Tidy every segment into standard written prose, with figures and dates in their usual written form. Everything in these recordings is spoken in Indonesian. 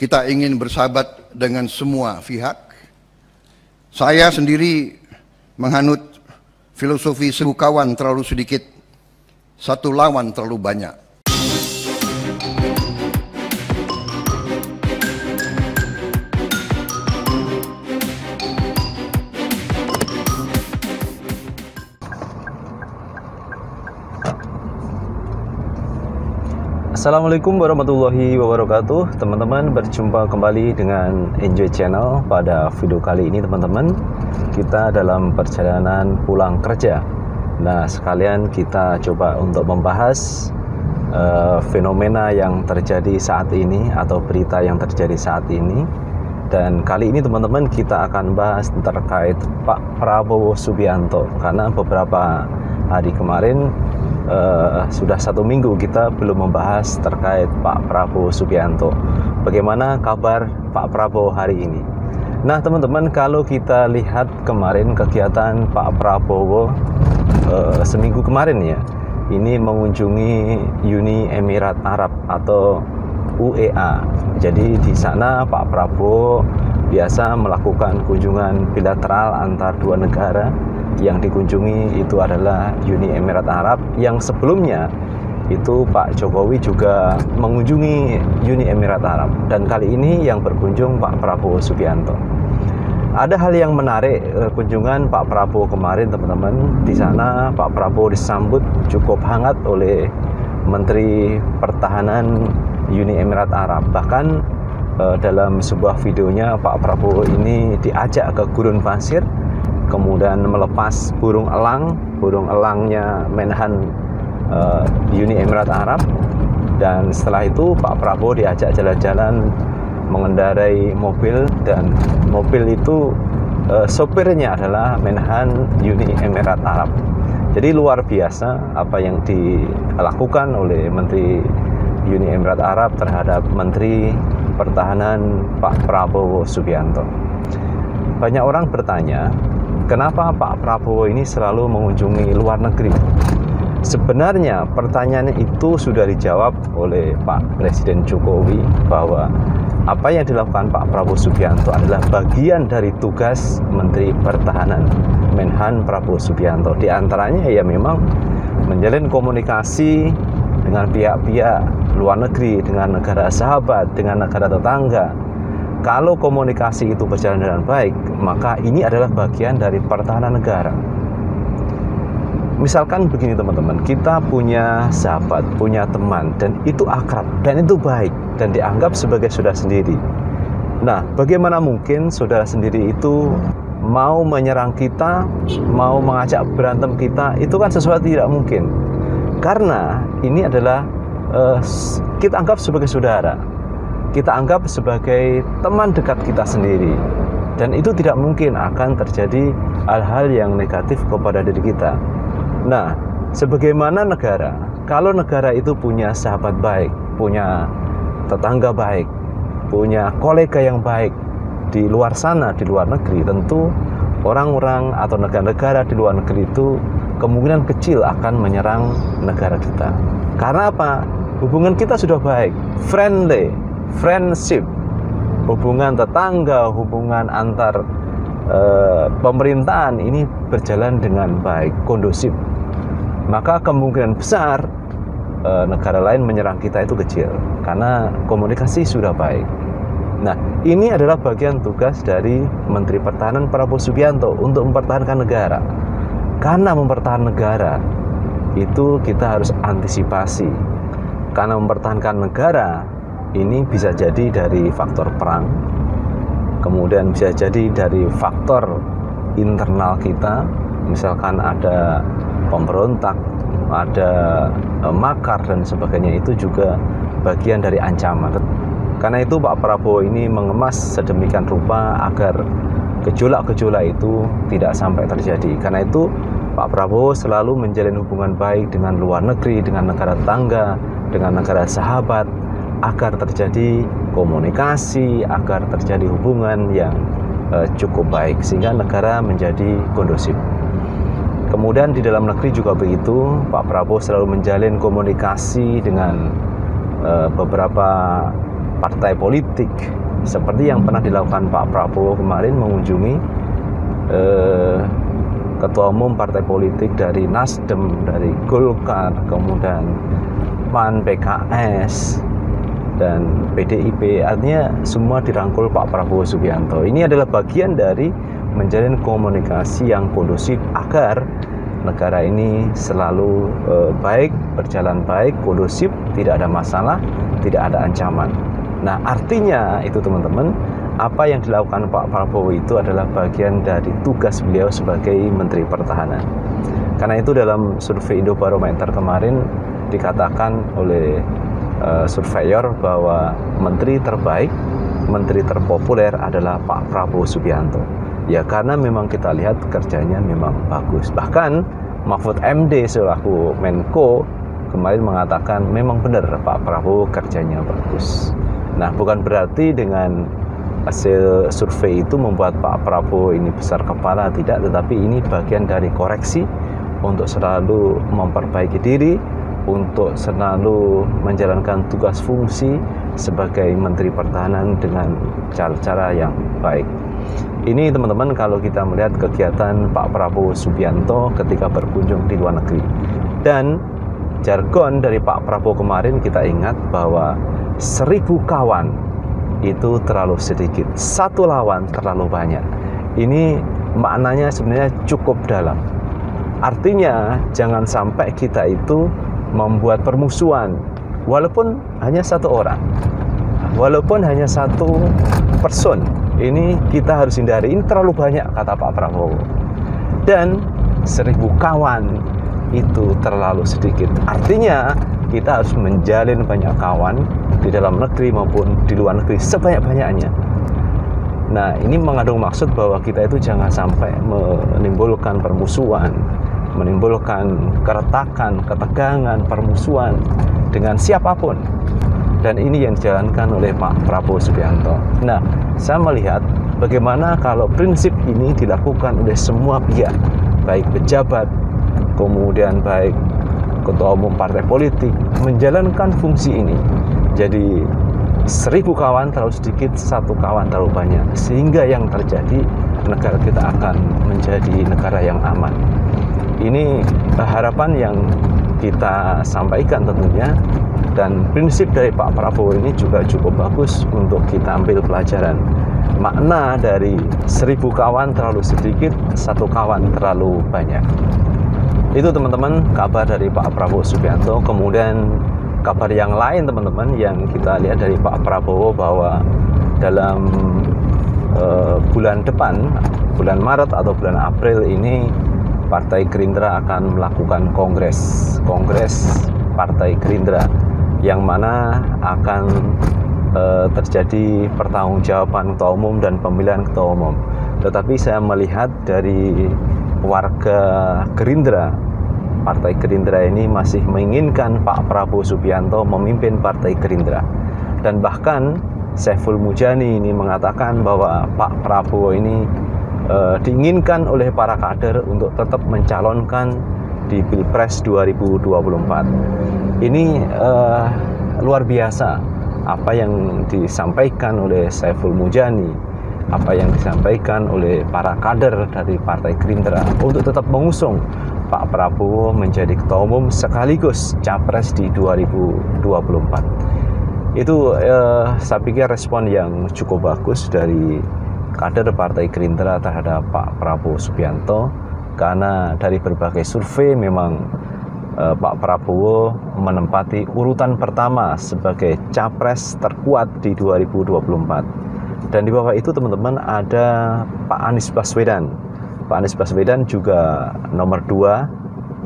Kita ingin bersahabat dengan semua pihak. Saya sendiri menghanut filosofi 1000 kawan terlalu sedikit, 1 lawan terlalu banyak. Assalamualaikum warahmatullahi wabarakatuh. Teman-teman, berjumpa kembali dengan Enjoy Channel. Pada video kali ini teman-teman, kita dalam perjalanan pulang kerja. Nah, sekalian kita coba untuk membahas fenomena yang terjadi saat ini atau berita yang terjadi saat ini. Dan kali ini teman-teman, kita akan bahas terkait Pak Prabowo Subianto, karena beberapa hari kemarin sudah 1 minggu kita belum membahas terkait Pak Prabowo Subianto. Bagaimana kabar Pak Prabowo hari ini? Nah teman-teman, kalau kita lihat kemarin kegiatan Pak Prabowo seminggu kemarin ya, ini mengunjungi Uni Emirat Arab atau UEA. Jadi di sana Pak Prabowo biasa melakukan kunjungan bilateral antar dua negara. Yang dikunjungi itu adalah Uni Emirat Arab, yang sebelumnya itu Pak Jokowi juga mengunjungi Uni Emirat Arab, dan kali ini yang berkunjung Pak Prabowo Subianto. Ada hal yang menarik kunjungan Pak Prabowo kemarin teman-teman. Di sana Pak Prabowo disambut cukup hangat oleh Menteri Pertahanan Uni Emirat Arab. Bahkan dalam sebuah videonya Pak Prabowo ini diajak ke Gurun Pasir, kemudian melepas burung elang, burung elangnya Menhan Uni Emirat Arab, dan setelah itu Pak Prabowo diajak jalan-jalan mengendarai mobil, dan mobil itu sopirnya adalah Menhan Uni Emirat Arab. Jadi luar biasa apa yang dilakukan oleh Menteri Uni Emirat Arab terhadap Menteri Pertahanan Pak Prabowo Subianto. Banyak orang bertanya, kenapa Pak Prabowo ini selalu mengunjungi luar negeri? Sebenarnya pertanyaan itu sudah dijawab oleh Pak Presiden Jokowi bahwa apa yang dilakukan Pak Prabowo Subianto adalah bagian dari tugas Menteri Pertahanan Menhan Prabowo Subianto. Di antaranya ya memang menjalin komunikasi dengan pihak-pihak luar negeri, dengan negara sahabat, dengan negara tetangga. Kalau komunikasi itu berjalan dengan baik, maka ini adalah bagian dari pertahanan negara. Misalkan begini teman-teman, kita punya sahabat, punya teman, dan itu akrab, dan itu baik, dan dianggap sebagai saudara sendiri. Nah, bagaimana mungkin saudara sendiri itu mau menyerang kita, mau mengajak berantem kita? Itu kan sesuatu tidak mungkin. Karena ini adalah kita anggap sebagai saudara, kita anggap sebagai teman dekat kita sendiri, dan itu tidak mungkin akan terjadi hal-hal yang negatif kepada diri kita. Nah, sebagaimana negara, kalau negara itu punya sahabat baik, punya tetangga baik, punya kolega yang baik di luar sana, di luar negeri, tentu orang-orang atau negara-negara di luar negeri itu kemungkinan kecil akan menyerang negara kita. Karena apa? Hubungan kita sudah baik, friendly, friendship, hubungan tetangga, hubungan antar pemerintahan ini berjalan dengan baik, kondusif. Maka kemungkinan besar negara lain menyerang kita itu kecil, karena komunikasi sudah baik. Nah, ini adalah bagian tugas dari Menteri Pertahanan Prabowo Subianto untuk mempertahankan negara. Karena mempertahankan negara itu kita harus antisipasi. Karena mempertahankan negara ini bisa jadi dari faktor perang, kemudian bisa jadi dari faktor internal kita. Misalkan ada pemberontak, ada makar dan sebagainya, itu juga bagian dari ancaman. Karena itu Pak Prabowo ini mengemas sedemikian rupa agar gejolak-gejolak itu tidak sampai terjadi. Karena itu Pak Prabowo selalu menjalin hubungan baik dengan luar negeri, dengan negara tetangga, dengan negara sahabat, agar terjadi komunikasi, agar terjadi hubungan yang cukup baik, sehingga negara menjadi kondusif. Kemudian di dalam negeri juga begitu, Pak Prabowo selalu menjalin komunikasi dengan beberapa partai politik seperti yang pernah dilakukan Pak Prabowo kemarin mengunjungi ketua umum partai politik dari NasDem, dari Golkar, kemudian PAN, PKS, dan PDIP. Artinya semua dirangkul Pak Prabowo Subianto. Ini adalah bagian dari menjalin komunikasi yang kondusif agar negara ini selalu baik, berjalan baik, kondusif, tidak ada masalah, tidak ada ancaman. Nah, artinya itu teman-teman, apa yang dilakukan Pak Prabowo itu adalah bagian dari tugas beliau sebagai Menteri Pertahanan. Karena itu dalam survei Indobarometer kemarin dikatakan oleh surveyor bahwa menteri terbaik, menteri terpopuler adalah Pak Prabowo Subianto. Ya, karena memang kita lihat kerjanya memang bagus. Bahkan Mahfud MD selaku Menko kemarin mengatakan memang benar Pak Prabowo kerjanya bagus. Nah, bukan berarti dengan hasil survei itu membuat Pak Prabowo ini besar kepala, tidak, tetapi ini bagian dari koreksi untuk selalu memperbaiki diri, untuk selalu menjalankan tugas fungsi sebagai Menteri Pertahanan dengan cara-cara yang baik. Ini teman-teman kalau kita melihat kegiatan Pak Prabowo Subianto ketika berkunjung di luar negeri. Dan jargon dari Pak Prabowo kemarin kita ingat bahwa 1000 kawan itu terlalu sedikit, 1 lawan terlalu banyak. Ini maknanya sebenarnya cukup dalam. Artinya jangan sampai kita itu membuat permusuhan, walaupun hanya 1 orang, walaupun hanya 1 person. Ini kita harus hindari. Ini terlalu banyak, kata Pak Prabowo. Dan 1000 kawan itu terlalu sedikit. Artinya kita harus menjalin banyak kawan di dalam negeri maupun di luar negeri sebanyak-banyaknya. Nah, ini mengandung maksud bahwa kita itu jangan sampai menimbulkan permusuhan, menimbulkan keretakan, ketegangan, permusuhan dengan siapapun. Dan ini yang dijalankan oleh Pak Prabowo Subianto. Nah, saya melihat bagaimana kalau prinsip ini dilakukan oleh semua pihak, baik pejabat, kemudian baik ketua umum partai politik, menjalankan fungsi ini. Jadi 1000 kawan terlalu sedikit, 1 kawan terlalu banyak, sehingga yang terjadi negara kita akan menjadi negara yang aman. Ini harapan yang kita sampaikan tentunya, dan prinsip dari Pak Prabowo ini juga cukup bagus untuk kita ambil pelajaran. Makna dari 1000 kawan terlalu sedikit, 1 kawan terlalu banyak. Itu teman-teman kabar dari Pak Prabowo Subianto. Kemudian kabar yang lain teman-teman yang kita lihat dari Pak Prabowo bahwa dalam bulan depan, bulan Maret atau bulan April ini, Partai Gerindra akan melakukan kongres Partai Gerindra, yang mana akan terjadi pertanggungjawaban ketua umum dan pemilihan ketua umum. Tetapi saya melihat dari warga Gerindra, Partai Gerindra ini masih menginginkan Pak Prabowo Subianto memimpin Partai Gerindra. Dan bahkan Saiful Mujani ini mengatakan bahwa Pak Prabowo ini diinginkan oleh para kader untuk tetap mencalonkan di Pilpres 2024. Ini luar biasa apa yang disampaikan oleh Saiful Mujani, apa yang disampaikan oleh para kader dari Partai Gerindra untuk tetap mengusung Pak Prabowo menjadi ketua umum sekaligus Capres di 2024. Itu saya pikir respon yang cukup bagus dari kader Partai Gerindra terhadap Pak Prabowo Subianto, karena dari berbagai survei memang Pak Prabowo menempati urutan pertama sebagai Capres terkuat di 2024. Dan di bawah itu teman-teman ada Pak Anies Baswedan. Pak Anies Baswedan juga nomor 2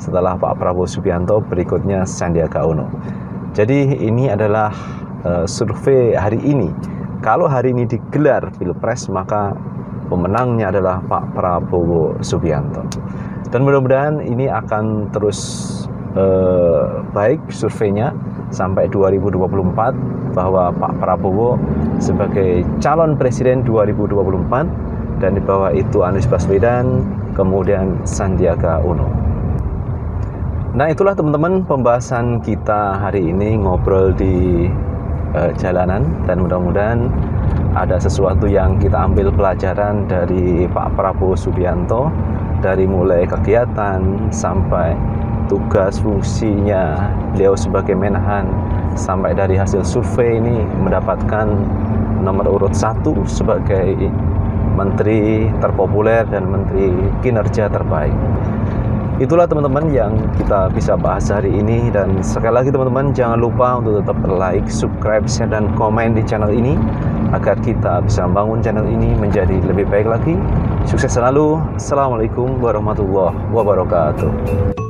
setelah Pak Prabowo Subianto, berikutnya Sandiaga Uno. Jadi ini adalah survei hari ini. Kalau hari ini digelar Pilpres, maka pemenangnya adalah Pak Prabowo Subianto. Dan mudah-mudahan ini akan terus baik surveinya sampai 2024, bahwa Pak Prabowo sebagai calon presiden 2024, dan di bawah itu Anies Baswedan, kemudian Sandiaga Uno. Nah, itulah teman-teman pembahasan kita hari ini, ngobrol di jalanan, dan mudah-mudahan ada sesuatu yang kita ambil pelajaran dari Pak Prabowo Subianto, dari mulai kegiatan sampai tugas fungsinya beliau sebagai Menhan, sampai dari hasil survei ini mendapatkan nomor urut 1 sebagai menteri terpopuler dan menteri kinerja terbaik. Itulah teman-teman yang kita bisa bahas hari ini, dan sekali lagi teman-teman jangan lupa untuk tetap like, subscribe, share, dan komen di channel ini agar kita bisa membangun channel ini menjadi lebih baik lagi. Sukses selalu. Assalamualaikum warahmatullahi wabarakatuh.